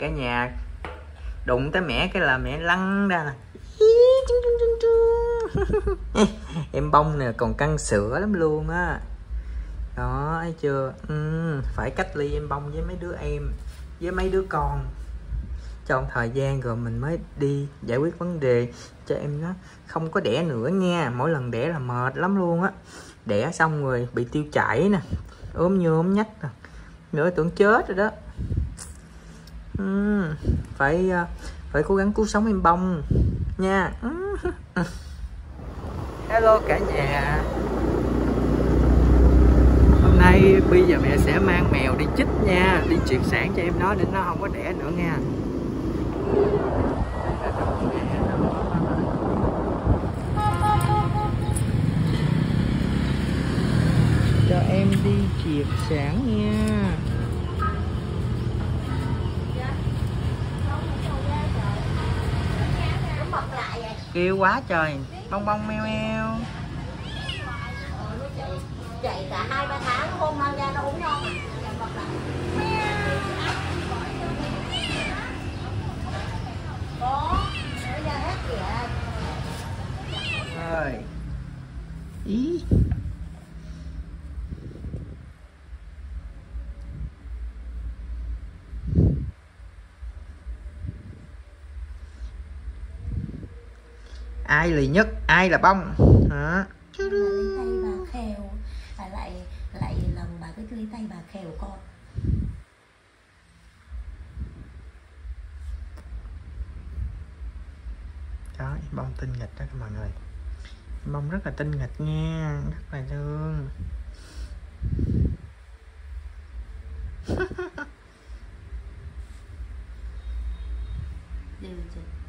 Cả nhà đụng tới mẹ cái là mẹ lăn ra nè. Em Bông nè còn căng sữa lắm luôn á. Đó, thấy chưa? Phải cách ly em Bông với mấy đứa em, với mấy đứa con trong thời gian rồi mình mới đi giải quyết vấn đề cho em nó không có đẻ nữa nha. Mỗi lần đẻ là mệt lắm luôn á. Đẻ xong rồi bị tiêu chảy nè, ốm nhôm nhách nè, nữa tưởng chết rồi đó. Phải cố gắng cứu sống em Bông nha. Hello cả nhà. Hôm nay bây giờ mẹ sẽ mang mèo đi chích nha, đi triệt sản cho em nó để nó không có đẻ nữa nha. Cho em đi triệt sản nha. Kêu quá trời, Bông Bông meo meo. Chạy cả 2-3 tháng hôm mang ra nó uống non à. Có, nó ra hết kìa. Rồi. Ý. Ai lì nhất, ai là Bông hả? Lấy tay bà khều, bà lại lần bà cứ lấy tay bà khều con. Đó, em Bông tinh nghịch đó các mọi người. Em Bông rất là tinh nghịch nha, rất là thương. Điều gì?